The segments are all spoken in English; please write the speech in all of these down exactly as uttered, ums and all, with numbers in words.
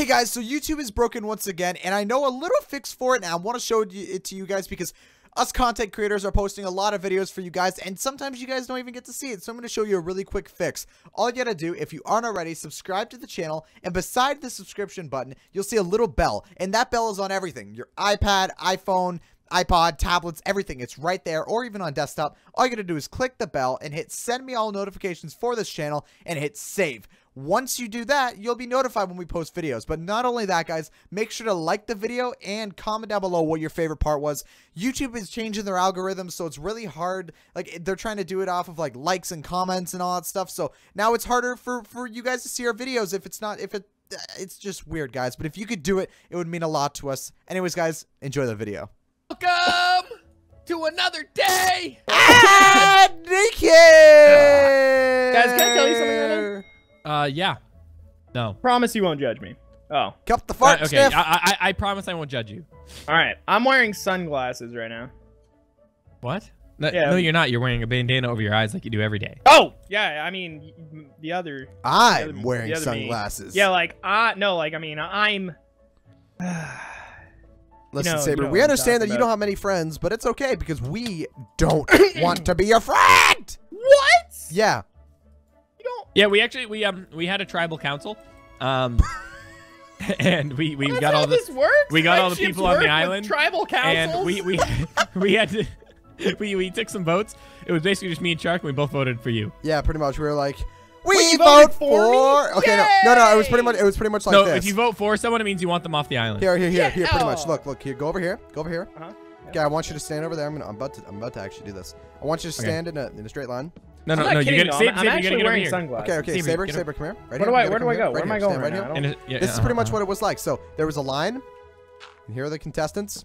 Hey guys, so YouTube is broken once again, and I know a little fix for it, and I want to show it to you guys because us content creators are posting a lot of videos for you guys, and sometimes you guys don't even get to see it, so I'm going to show you a really quick fix. All you gotta do, if you aren't already, subscribe to the channel, and beside the subscription button, you'll see a little bell, and that bell is on everything, your iPad, iPhone, iPod, tablets, everything. It's right there, or even on desktop. All you gotta do is click the bell and hit send me all notifications for this channel and hit save. Once you do that, you'll be notified when we post videos. But not only that, guys, make sure to like the video and comment down below what your favorite part was. YouTube is changing their algorithm, so it's really hard. Like, they're trying to do it off of like likes and comments and all that stuff. So now it's harder for for you guys to see our videos if it's not if it it's just weird, guys. But if you could do it, it would mean a lot to us. Anyways, guys, enjoy the video. Welcome to another day. Ah, Nikki! Uh, guys, can I tell you something right now? Uh, yeah. No. Promise you won't judge me. Oh. Cup the fart, uh, okay. Sniff. I, I I promise I won't judge you. All right. I'm wearing sunglasses right now. What? No, yeah. No, you're not. You're wearing a bandana over your eyes like you do every day. Oh, yeah. I mean, the other. I'm the other, wearing the other sunglasses. Me. Yeah, like I no, like I mean, I'm. Listen, you know, Sabre, you know we understand that you about. don't have many friends, but it's okay because we don't want to be your friend. What? Yeah. You don't. Yeah, we actually we um we had a tribal council, um, and we we well, got all the this we got all the people on the island. Tribal council. And we we we had to we we took some votes. It was basically just me and Shark, and we both voted for you. Yeah, pretty much. We were like. We, we vote for. for okay, no, no, no. It was pretty much. It was pretty much like no, this. No, if you vote for someone, it means you want them off the island. Here, here, here, yeah. here. Pretty much. Look, look here. Go over here. Go over here. Uh huh. Okay, I want you to stand over there. I'm gonna. I'm about to. I'm about to actually do this. I want you to stand okay. in a in a straight line. No, no, no. You get it. I'm, I'm actually wearing sunglasses. Okay, okay. Sabre, Sabre, come here. Right where do I? Where do I go? Where am I going? Right here. This is pretty much what it was like. So there was a line, and here are the contestants.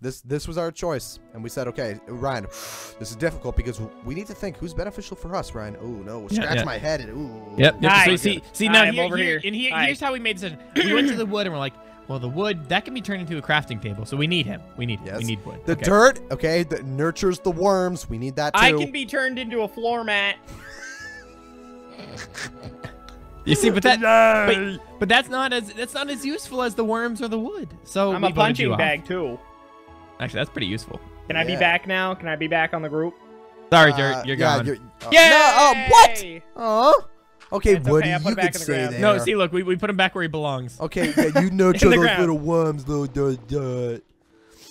This this was our choice, and we said, okay, Ryan, this is difficult because we need to think who's beneficial for us, Ryan. Ooh, no, scratch yeah, yeah. my head and ooh. Yep. Nice. So, see, see now here, over here, here. And here, right. here's how we made the decision. We went to the wood and we're like, well, the wood that can be turned into a crafting table, so we need him. We need yes. we need wood. The okay. dirt, okay, that nurtures the worms. We need that too. I can be turned into a floor mat. You see, but that, but, but that's not as that's not as useful as the worms or the wood. So I'm a punching bag too. Actually, that's pretty useful. Can yeah. I be back now? Can I be back on the group? Sorry, uh, Dirt. You're yeah, gone. You're, uh, yeah. No, uh, what? Oh. Okay, it's Woody, okay. you could say that. No, see, look, we, we put him back where he belongs. Okay, yeah, you nurture those ground. little worms, little dirt, dirt.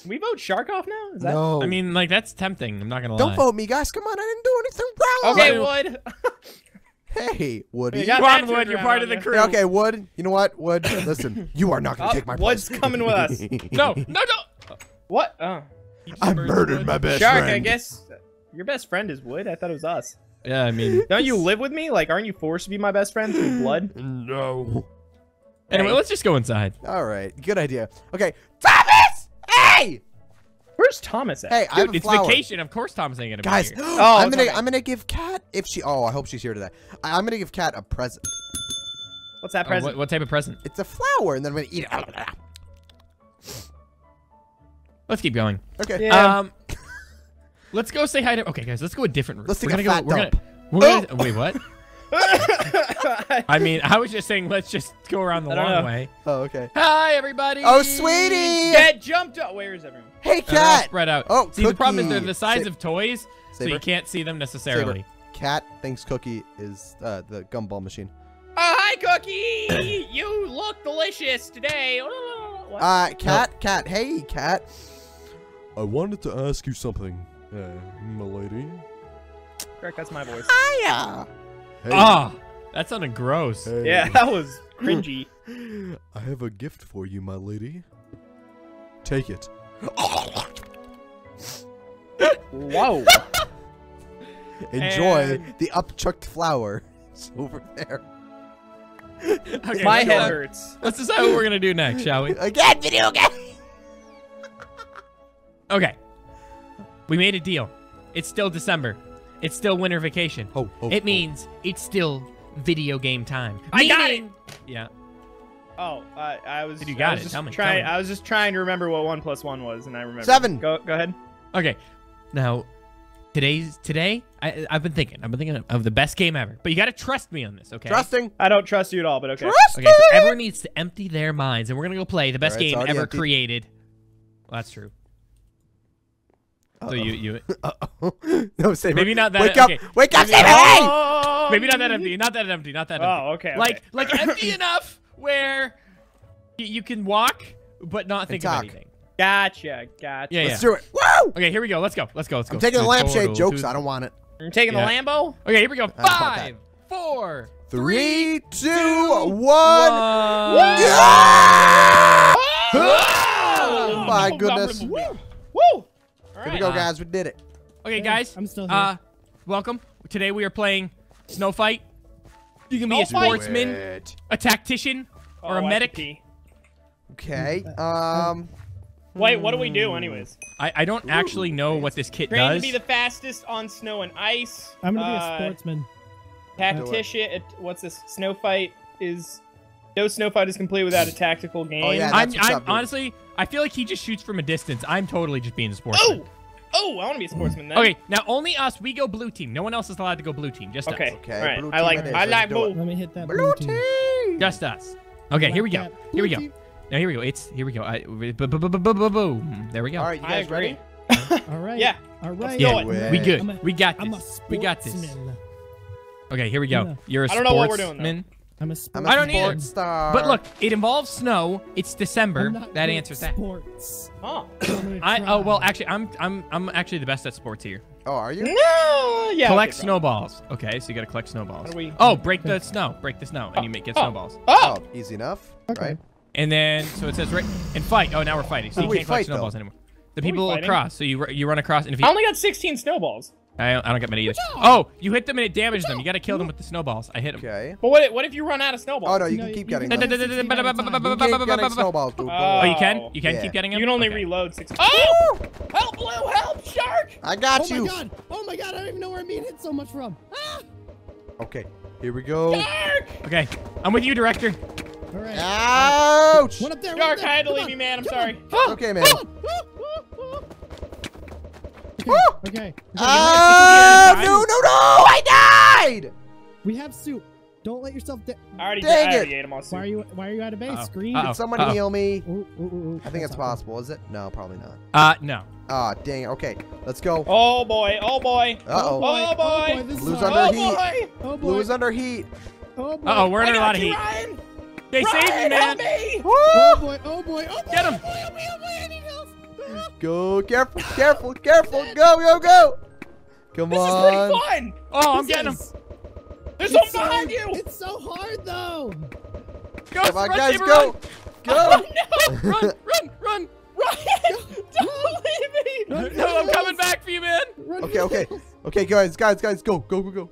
Can we vote Shark off now? Is that no. I mean, like, that's tempting. I'm not going to lie. Don't vote me, guys. Come on, I didn't do anything wrong. Okay, Wood. Hey, Woody. Come on, Wood. You're part of the crew. Yeah, okay, Wood. You know what, Wood? Listen, you are not going to oh, take my place. Wood's coming with us. No, no, no. What? Oh. I murdered wood. my best Shark, friend. Shark, I guess your best friend is Wood. I thought it was us. Yeah, I mean. Don't you live with me? Like, aren't you forced to be my best friend through blood? No. Anyway, hey. let's just go inside. All right, good idea. Okay, Thomas! Hey! Where's Thomas at? Hey, Dude, I have a it's flower. vacation. Of course, Thomas ain't gonna Guys, be here. oh, I'm gonna, I'm gonna give Kat if she. Oh, I hope she's here today. I, I'm gonna give Kat a present. What's that present? Oh, what, what type of present? It's a flower, and then I'm gonna eat it. Let's keep going. Okay. Yeah. Um, let's go say hi to. Okay, guys, let's go a different route. Let's take a fat dump. We're gonna, we're gonna, wait, what? I mean, I was just saying, let's just go around the long way. Oh, okay. Hi, everybody. Oh, sweetie. Get jumped up. Where is everyone? Hey, Kat. Spread out. Oh, see, the problem is they're the size of toys, so you can't see them necessarily. Kat thinks Cookie is uh, the gumball machine. Oh, hi, Cookie. You look delicious today. What? Uh, Kat, Kat. Hey, Kat. I wanted to ask you something, uh, my lady. Correct, that's my voice. Hiya! Hey. Oh, that sounded gross. Hey. Yeah, that was cringy. I have a gift for you, my lady. Take it. Whoa. Enjoy and... the upchucked flower. It's over there. Okay, my head hurts. Let's decide what we're going to do next, shall we? Again, video game! Okay, we made a deal. It's still December. It's still winter vacation. Oh, oh it means oh. it's still video game time. I Meaning, got it. Yeah. Oh, uh, I was. Did you got it? Tell me, try, tell me. I was just trying to remember what one plus one was, and I remember. Seven. Go, go ahead. Okay. Now, Today's today, I, I've been thinking. I've been thinking of the best game ever. But you gotta trust me on this, okay? Trusting. I don't trust you at all, but okay. Trusting. Okay, so everyone needs to empty their minds, and we're gonna go play the best right, game ever empty. created. Well, that's true. Uh-oh. So you you. Uh-oh. No, Sabre. Maybe not that. Wake up! Okay. Wake up, Sabre! Oh! Maybe not that empty. Not that empty. Not that empty. Oh, okay. Like okay. like empty enough where you can walk but not and think talk. of anything. Gotcha, gotcha. Yeah, let's yeah. do it. Woo! Okay, here we go. Let's go. Let's go. Let's go. I'm taking the lampshade jokes. Two. I don't want it. I'm taking yeah. the Lambo. Okay, here we go. Five, four, three, two, one. one. Yeah! Oh my goodness. Woo! Woo! All right. Here we go, guys. We did it. Okay, guys. I'm still here. Uh, welcome. Today we are playing Snow Fight. You can be a sportsman, Wait. a tactician, or oh, a medic. Okay. Um. Wait, what do we do anyways? I, I don't actually know what this kit Train does. Train to be the fastest on snow and ice. I'm going to uh, be a sportsman. Tactician. It, what's this? Snow fight is... No snow fight is complete without a tactical game. Oh, yeah, I'm, I'm, up, honestly, I feel like he just shoots from a distance. I'm totally just being a sportsman. Oh! Oh, I want to be a sportsman then. Okay, now only us. We go blue team. No one else is allowed to go blue team. Just okay. us. Okay. All right. Blue I like it is. I like blue. Let me hit that blue, blue team. team. Just us. Okay, like here we go. Here we go. Now here we go. It's here we go. I, b -b -b -b -b -b boom. There we go. All right, you guys ready? All right. Yeah. All right. Yeah. Go we good. A, we got this. We got this. Okay, here we go. You're a sportsman. I don't know what we're doing though. I'm a sportsman. I don't either. Star. But look, it involves snow. It's December. That answers that. Sports. Oh. I oh well actually I'm I'm I'm actually the best at sports here. Oh, are you? No. Yeah. Collect okay, snowballs. Okay, so you gotta collect snowballs. We... Oh, break the snow. Break the snow, and you make get oh. snowballs. Oh. oh, easy enough. Okay. Right. And then, so it says right and fight. Oh, now we're fighting. So you can't collect snowballs anymore. The people across. So you you run across. And if you, I only got sixteen snowballs. I don't, I don't get many either. Oh, you hit them and it damaged them. You got to kill them with the snowballs. I hit them. Okay. But what what if you run out of snowballs? Oh no, you can keep getting them. You keep getting snowballs, dude. Oh, you can? You can keep getting them? You can only reload six. Oh! Help, Blue! Help, Shark! I got you. Oh my god! Oh my god! I don't even know where I'm being hit so much from. Okay, here we go. Shark! Okay, I'm with you, Director. All right. Ouch! One up there, Shark, I had to leave you, man. I'm sorry. Okay, man. Okay. Oh, no, no, no! I died! We have soup. Don't let yourself die. I already ate them all. Why are you Why are you out of base? Scream. Did someone heal me? I think it's possible. Is it? No, probably not. Uh, no. Ah, dang. Okay, let's go. Oh, boy. Oh, boy. Uh-oh. Oh, boy. Blue's under heat. Oh, boy. Blue's under heat. Oh, boy. Uh-oh, we're under a lot of heat. They Ryan, saved me, man! Me. Oh boy! Oh boy! Oh boy! Get him! Oh boy, oh boy, I need help. Go! Careful! Careful! Careful! Go! Go! Go! Come this on! This is pretty fun. Oh, I'm this getting is... him! There's someone so, behind you! It's so hard though. Go! Come on, run, guys! Go! Run. Go! Oh, no. Run! Run! Run! Ryan! Don't leave me! Run, no, I'm coming back for you, man. Run, okay! Okay! Okay, guys! Guys! Guys! Go! Go! Go! Go!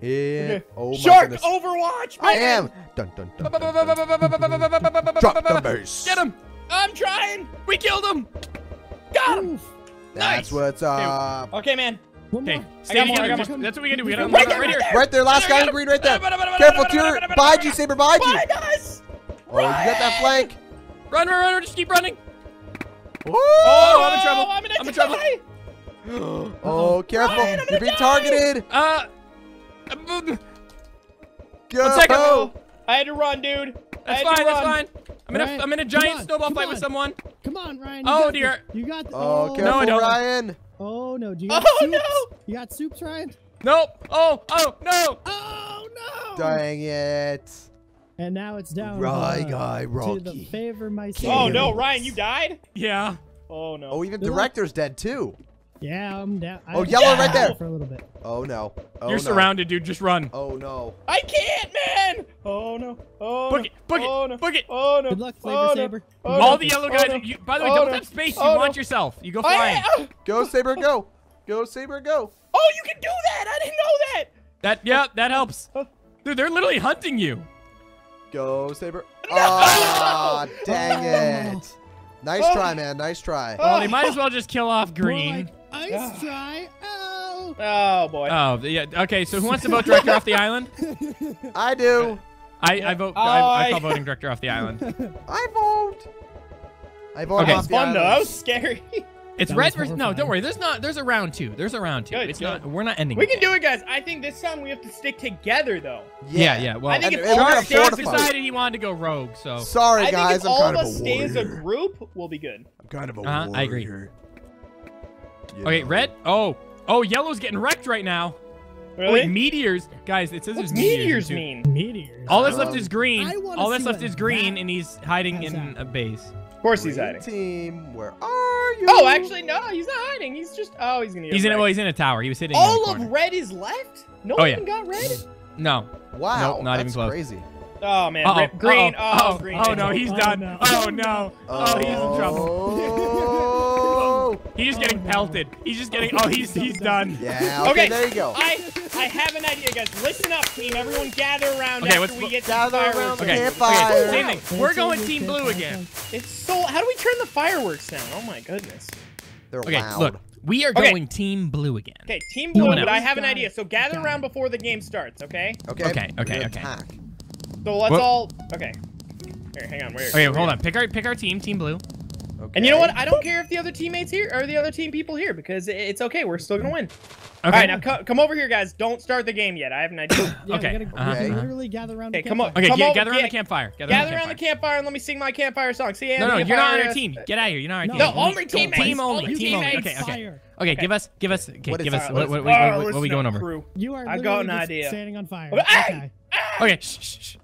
Yeah. Okay. Oh my Shark goodness. Overwatch, man. I am. Dun, dun, dun, dun, dun, dun. Drop the base. Get him. I'm trying. We killed him. Got him. Oof. That's nice. What's up. Okay, man. Okay. Stay together. Just, that's what we gotta do. We gotta right, right, right here. Right there. Right there. Last guy in green right there. Careful, Tier. Bide you, Sabre. Bide you. Bide us. Oh, you got that flank. Run, run, run. Just keep running. Woo. Oh, I'm in trouble. I'm in, I'm in trouble. Oh, careful. Ryan, You're being die. targeted. Uh. Go. One second. Oh. I had to run, dude. That's fine. That's fine. I'm Ryan, in a I'm in a giant on, snowball fight on. with someone. Come on, Ryan. Oh dear. This. You got. This. Oh, oh careful, no, I don't. Ryan. Oh no. Do you got oh soups? no. You got soups, Ryan? Nope. Oh. Oh no. Oh no. Dang it. And now it's down. Right uh, guy, Rocky. To the favor myself. Oh no, Ryan, you died? Yeah. Oh no. Oh, even They're Director's like dead too. Yeah, I'm down. Oh, I'm yellow down. right there. For a little bit. Oh, no. Oh, You're no. surrounded, dude. Just run. Oh, no. I can't, man. Oh, no. Oh, book no. it. Book oh, it. No. Book it. Oh, no. Good luck, Sabre, oh, Sabre. No. Oh, All no. the yellow guys. Oh, no. you, by the way, oh, don't no. have space. Oh, you no. want yourself. You go flying. Oh, yeah. Go, Sabre, go. Go, Sabre, go. Oh, you can do that. I didn't know that. That, yeah, that helps. Dude, they're literally hunting you. Go, Sabre. No. Oh, dang it. Nice oh. try, man. Nice try. Oh, they might as well just kill off green. Ice try. Oh. Oh boy. Oh yeah. Okay. So who wants to vote Director off the island? I do. I I vote. Oh, I, I call voting Director off the island. I vote. I vote okay. off the island. That was scary. It's that red versus no. Don't worry. There's not. There's a round two. There's a round two. Good, it's good. Not. We're not ending. We can do it, guys. I think this time we have to stick together, though. Yeah, yeah. yeah well, I think if all of us decided he wanted to go rogue, so sorry, guys. I think if all of us stay as a group, we'll be good. I'm kind of a warrior. I agree. Yeah. Okay, red. Oh, oh, yellow's getting wrecked right now. Really? Oh, wait, meteors, guys. It says there's meteors. Meteors mean meteors. All that's left is green. All that's left is green, and he's hiding in a base. Of course he's hiding. Team, where are you? Oh, actually, no, he's not hiding. He's just, oh, he's gonna get. He's in. Well, he's in a tower. He was sitting. All of red is left. No one even got red. No. Wow. Not even close. Crazy. Oh man. Green. Oh, green. Oh no, he's done. Oh no. Oh, he's in trouble. He's getting pelted. He's just getting. Oh, he's he's done. Yeah. Okay. There you go. I I have an idea, guys. Listen up, team. Everyone, gather around after we get some fireworks. Okay. Okay. Same thing. We're going team blue again. It's so. How do we turn the fireworks down? Oh my goodness. They're okay, loud. Look, we are going okay. team blue again. Okay, team blue. No but I have an idea. So gather around before the game starts. Okay. Okay. Okay. Okay. Okay. So let's Whoop. all. Okay. Here, hang on. Where, okay, where, hold on. Pick our pick our team. Team blue. Okay. And you know what? I don't care if the other teammates here or the other team people here because it's okay. We're still gonna win. Okay. All right, now co come over here, guys. Don't start the game yet. I have an idea. yeah, okay. We gotta, uh-huh. we literally gather around. Okay, the come on. Okay, come get, over, gather around the campfire. Gather, gather around the campfire and let me sing my campfire song. See, no, no, you're not on our team. Get out of here. You're not on our no, team. No, only teammates. Team only. Team only. Okay, okay. Okay, give us, give us, okay, give us. What are we going over? You are. I got an idea. Standing on fire. Okay. Okay. Shh, shh.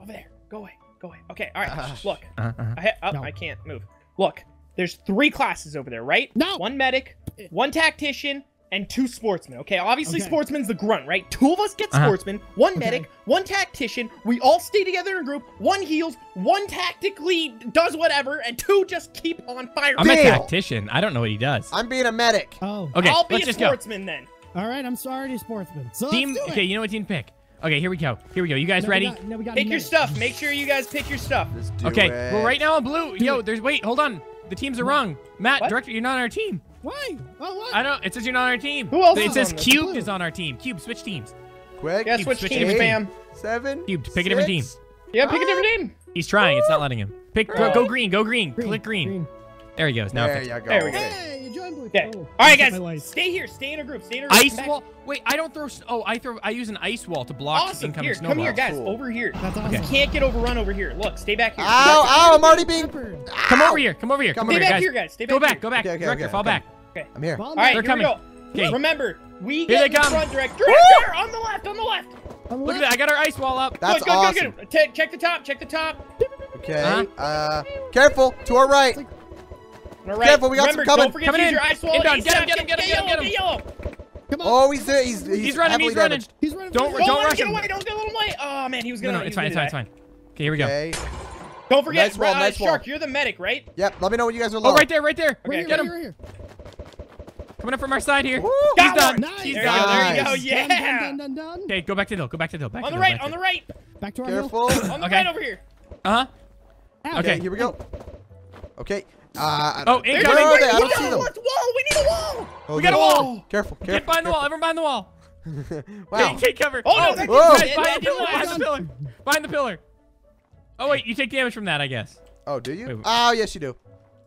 Over there. Go away. Go away. Okay. All right. Look. I can't move. Look, there's three classes over there, right? No. One medic, one tactician, and two sportsmen. Okay, obviously okay. sportsman's the grunt, right? Two of us get uh-huh. sportsman, one okay. medic, one tactician. We all stay together in a group. One heals, one tactically does whatever, and two just keep on firing. I'm Damn. a tactician. I don't know what he does. I'm being a medic. Oh. Okay. I'll be let's a just sportsman go. then. All right, I'm sorry to sportsman. So team, let's do it. Okay, you know what team pick? Okay, here we go. Here we go. You guys no, ready? We got, no, we got pick your minute. stuff. Make sure you guys pick your stuff. Let's do okay. It. Well, right now I'm blue. Do Yo, it. there's wait. Hold on. The teams are wrong. Matt, what? Director, you're not on our team. Why? Well, what? I don't. It says you're not on our team. Who else? It says Cubed is on our team. Cubed, switch teams. Quick. Yeah, switch teams, fam. Seven. Cubed, pick six, a different team. Yeah, pick ah. a different team. He's trying. Ah. It's not letting him. Pick. Go, go green. Go green. green Click green. green. There he goes. Now there you go. There we go. Hey, you joined blue. Okay. Oh, all right, guys. Stay here. Stay in a group. Stay in a group. Ice Back. wall. Wait, I don't throw. Oh, I throw. I use an ice wall to block awesome. incoming here, snowballs. Come here, guys. Cool. Over here. That's awesome. You can't get overrun over here. Look, stay back here. Ow, ow, I'm already being. Ow. Come over here. Come over here. Come stay over back here, guys. Stay back. Go back. Here. Go back. Okay, okay, Director, okay, fall okay. back. Okay. I'm here. All right, they're coming. We okay. Remember, we get in front, Director. Director, on the left. On the left. Look at that. I got our ice wall up. That's awesome. Check the top. Check the top. Okay. Uh, careful. To our right. Right. Careful, we got Remember, some coming. Don't forget coming to use in. your ice wall. Get him, get him, get him, get him, get him, get him, get him. Come on. Oh, he's there. He's, he's, he's running, he's running. Damaged. He's running. Don't, don't, don't rush him. Away. Don't get a little away. Oh, man, he was going to. No, no, it's fine, it's fine, it's fine. Okay, here we go. Okay. Don't forget, nice wall, uh, nice Shark, wall. you're the medic, right? Yep, let me know when you guys are low. Oh, right there, right there. Okay, right get here, him. Right here, right here. Coming up from our side here. Woo, he's done. He's done. There you go, yeah. Okay, go back to the hill, go back to the hill. On the right, on the right. Back to our hill. Careful. On the right over here. Uh-huh. Okay, here we go. Okay. Uh, oh, incoming! Where are they? I don't see them. Wall. We need a wall! Oh, we got no. a wall! Careful, careful. Get behind the wall, everyone behind the wall. Wow. Take, take cover. Oh, no, oh, right, behind, the, behind the pillar. Behind the pillar. Oh, wait, you take damage from that, I guess. Oh, do you? Wait, wait. Oh, yes, you do.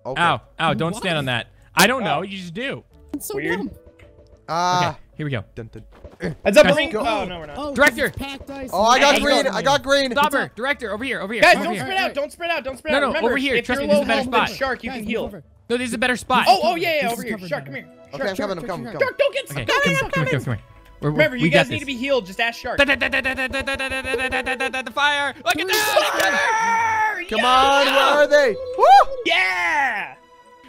Okay. Ow, ow, don't Why? stand on that. I don't know, you just do. It's so weird. Dumb. Uh, okay, here we go. Dun, dun. That's up, Marine. Oh, no, we're not. Oh, Director. Oh, I got green. I got green. Stop her. Director, over here. Over here. Guys, over don't here. spread out. Don't spread out. Don't spread no, out. No, no, over here. Trust me, this is a better spot. Shark, you guys, can heal. Over. No, this is a better spot. Oh, oh, yeah, yeah, this over here. Shark, come here. Shark, okay, I'm coming. I'm coming. Shark, don't get stuck. Come here, come here. Remember, you guys need to be healed. Just ask Shark. The fire. Look at that. Come on. Where are they? Yeah.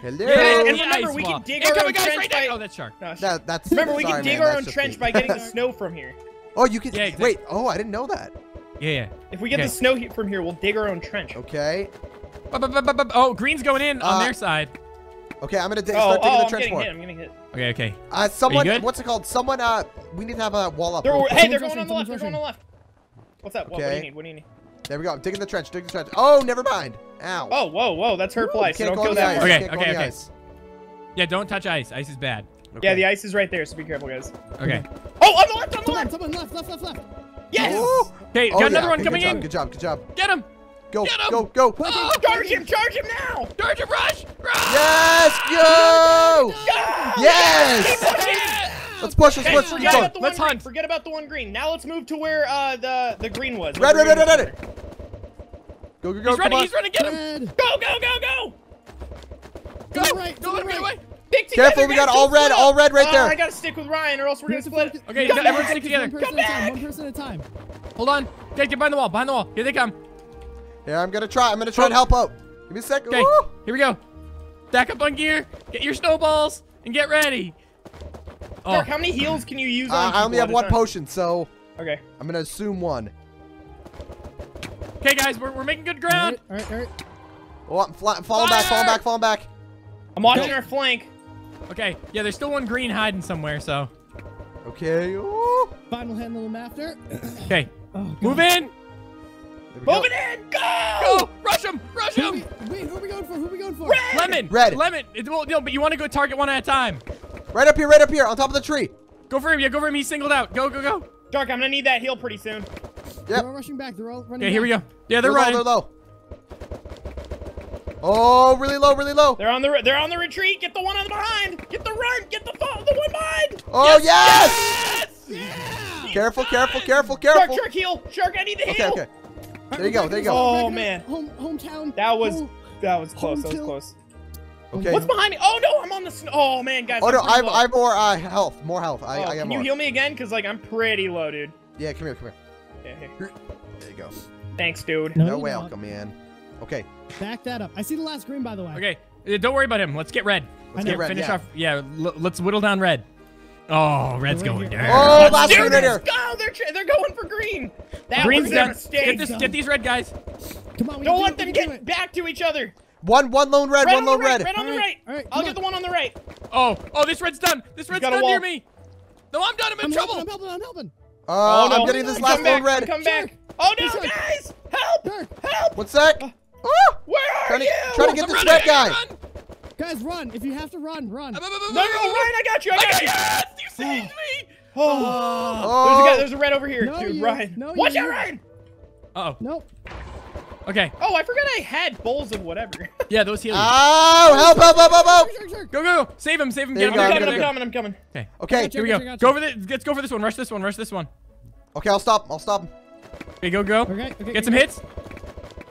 Hello. Yeah, and remember, we can dig our own trench by. Oh, that's Shark. No, that, that's. Remember, we can dig our own trench by getting the snow from here. Oh, you can. Yeah, exactly. Wait. Oh, I didn't know that. Yeah. yeah. If we get okay. the snow from here, we'll dig our own trench. Okay. Oh, green's going in uh, on their side. Okay, I'm gonna dig, start oh, digging oh, the trench more. I'm getting hit. Okay, okay. Uh, someone. What's it called? Someone. Uh, we need to have a wall up. They're, hey, they're going on the left. They're going on the left. What's that? What do you need? What do you need? There we go. I'm digging the trench. Digging the trench. Oh, never mind. Ow. Oh, whoa, whoa. That's hurtful Ooh, ice. So don't kill that. Ice. Okay, okay, okay. Ice. Yeah, don't touch ice. Ice is bad. Okay. Yeah, the ice is right there, so be careful, guys. Okay. Oh, on the left, on the left. Someone left, left, left, left. Yes. Ooh. Okay, got oh, another yeah. one okay, coming good job, in. Good job, good job. Get him. go, Get him. go, go. Oh, charge him, charge him now. Charge him, rush, rush. Yes, go. Yes. yes. Keep pushing. Let's push, let's okay, push. Forget about the one let's green. hunt. Forget about the one green. Now let's move to where uh, the, the green was. Red, red, red, red, red. Go, go, go. He's running, he's running. Get him. Go, go, go, go. Go, go right, go, go right. right. Stick together, Careful, we got all red, up. all red right oh, there. I gotta stick with Ryan or else we're gonna split. Focus. Okay, everyone back. stick together. One person, time, one person at a time. Hold on. Okay, get behind the wall, behind the wall. Here they come. Yeah, I'm gonna try. I'm gonna try oh. and help out. Give me a second. Okay, here we go. Stack up on gear, get your snowballs, and get ready. Oh. Kirk, how many heals can you use uh, on I only have one time? potion, so okay. I'm gonna assume one. Okay, guys, we're, we're making good ground. All right, all right. All right. Oh, I'm falling back, falling back, falling back. I'm watching go. our flank. Okay, yeah, there's still one green hiding somewhere, so. Okay, ooh. Final handle him after. Okay, oh, move in. Move it in, go! Go, rush him, rush who him. We, wait, who are we going for, who are we going for? Red. Lemon, Red. lemon. It, well, no, but you want to go target one at a time. Right up here, right up here, on top of the tree. Go for him, yeah, go for him, he's singled out. Go, go, go. Dark, I'm gonna need that heal pretty soon. Yep. They're all rushing back, they're all running Okay, back. here we go. Yeah, they're, they're running. Low, they're low. Oh, really low, really low. They're on the they're on the retreat. Get the one on the behind. Get the run. Get the fall, the one behind. Oh yes! yes! yes! Yeah! Careful, careful, careful, careful. Shark, shark, heal. Shark, I need the heal. Okay, okay. There you go, there you go. Oh man, home, hometown. That was home, that was close. That was close. Okay. What's behind me? Oh no, I'm on the snow. Oh man, guys. Oh no, I've I've more uh, health, more health. I, oh, I got can more. Can you heal me again? Cause like I'm pretty low, dude. Yeah, come here, come here. Yeah, here. There you go. Thanks, dude. No, no welcome, man. Okay. Back that up. I see the last green, by the way. Okay. Don't worry about him. Let's get red. Let's get red. Finish yeah. off. Yeah. Let's whittle down red. Oh, red's going down. Oh, let's last green right here. Go. They're they're going for green. That Green's was their mistake. Get, this, get these red guys. Come on. We Don't let do them get back to each other. One one lone red. One lone red. Red on the right. All right. I'll get the one on the right. Oh oh, this red's done. This red's done near me. No, I'm done. I'm in trouble. I'm helping. I'm helping. Oh, I'm getting this last lone red. Come back. Oh no, guys! Help! Help! What's that? Oh, where are trying to, you? Try to get this red guy. Run. Guys, run. If you have to run, run. No, no, no, Ryan, I got you. I got you. Yes, you saved me. Oh. Oh. Oh. There's a guy. There's a red over here, no, dude. You. Ryan. No, Watch you. out, Ryan. Uh-oh. Nope. Okay. Oh, I forgot I had bowls of whatever. Yeah, those healers. Oh, help, help, help, help, help. Sure, sure, sure. Go, go, go. Save him, save him. Get him. I'm coming, I'm coming, I'm coming. Okay, okay, here we go. Go for this. Let's go for this one. Rush this one, rush this one. Okay, I'll stop him, I'll stop him. Okay, go, go. Get some hits.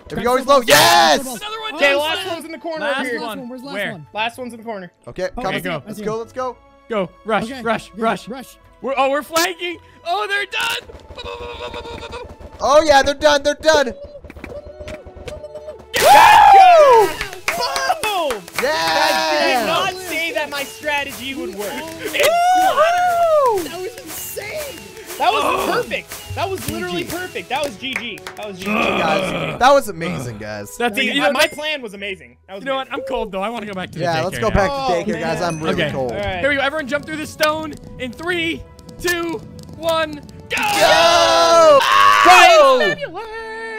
There we go, he's low. Yes! Another one. Okay, last one's in the corner over here. Last one, where's last one? Last one's in the corner. Okay, come on. Let's go, let's go. Go, rush, rush, rush. Rush. We're, oh, we're flanking. Oh, they're done. Oh, yeah, they're done, they're done. Boom! Yeah! I did not say that my strategy would work. It's That was insane. That was perfect. That was literally G G. Perfect. That was G G. That was G G, uh, guys. That was amazing, guys. That's I mean, you know, my plan was amazing. That was you amazing. know what? I'm cold though. I want to go back to the yeah, daycare. Yeah, let's go now. back to daycare, oh, guys. I'm really okay. cold. Right. Here we go. Everyone, jump through the stone in three, two, one, go! Go! Ah, go! Fabulous!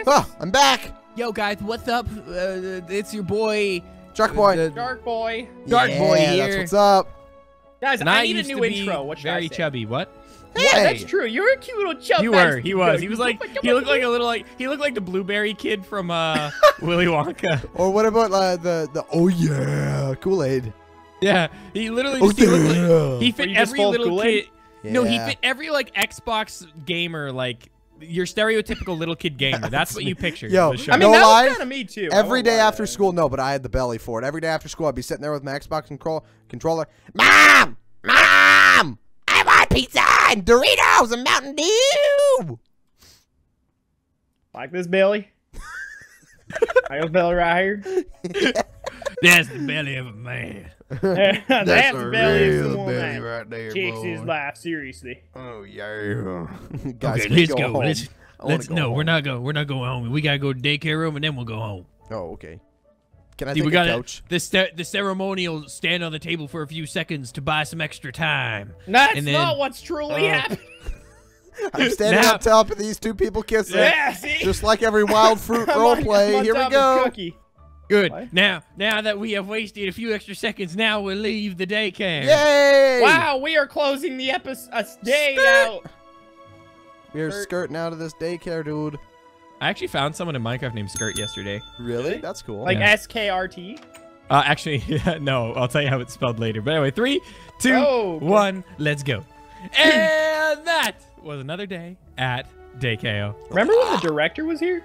Oh, I'm back. Yo, guys, what's up? Uh, it's your boy, Dark Boy. The, Dark Boy. Dark yeah, Boy here. That's what's up, guys. And I, I need a new intro. What should I say? Very chubby. What? Hey. Yeah, that's true. You're a cute little chubby. You were. He was. He was like. He looked like a little like. He looked like the blueberry kid from uh, Willy Wonka. Or what about uh, the the oh yeah Kool-Aid? Yeah. He literally. Oh, just, he, yeah. like, he fit every little kid. Yeah. No, he fit every like Xbox gamer like. Your stereotypical little kid gamer. That's what you picture. Yo, I mean, no that lie. was kind of me, too. Every day lie. after school, no, but I had the belly for it. Every day after school, I'd be sitting there with my Xbox control controller. Mom! Mom! I want pizza and Doritos and Mountain Dew! Like this, Billy? I go, Billy, right here. Yeah. That's the belly of a man. That's, That's a real belly right there, Takes boy. his life seriously. Oh yeah. Guys, okay, let's go. go. Let's, let's go no, home. we're not going. We're not going home. We gotta go to daycare room and then we'll go home. Oh, okay. Can I See, take we a gotta, couch? The st the ceremonial stand on the table for a few seconds to buy some extra time. That's and then, not what's truly uh, happening. I'm standing now, on top of these two people kissing. Yeah, see? Just like every wild fruit roleplay. Here we go. Cookie. Good. What? Now, now that we have wasted a few extra seconds, now we'll leave the daycare. Yay! Wow, we are closing the episode. Day Skirt. out. We are Skirt. skirting out of this daycare, dude. I actually found someone in Minecraft named Skirt yesterday. Really? That's cool. Like yeah. S K R T? Uh, actually, yeah, no. I'll tell you how it's spelled later. But anyway, three, two, oh, okay. one, let's go. And that was another day at Day K O. Remember when the director was here?